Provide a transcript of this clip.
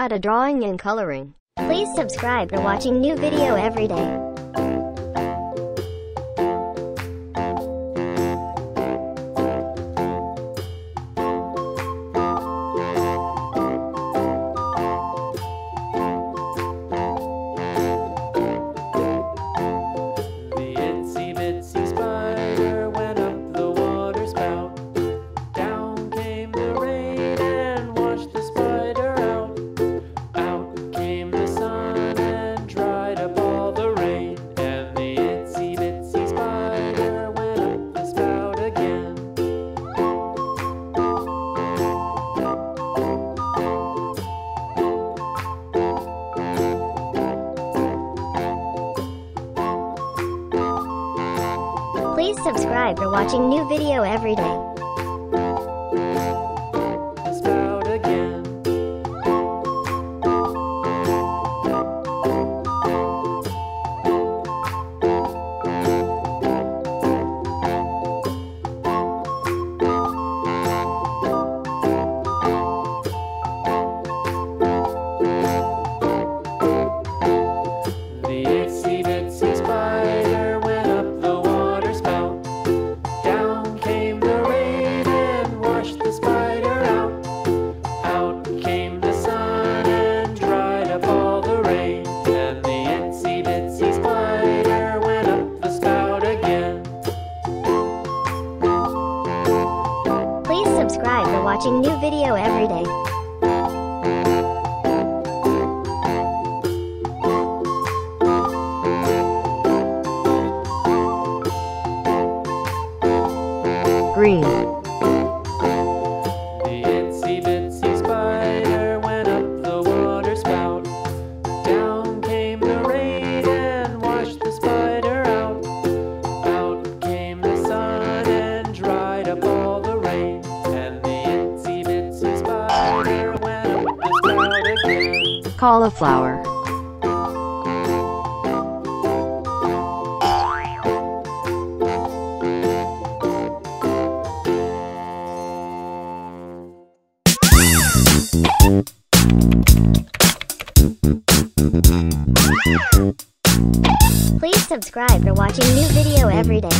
How to Drawing and Coloring. Please subscribe to watching new video every day. Please subscribe for watching new video every day. Subscribe for watching new video every day. Green. Cauliflower. Please subscribe for watching new video every day.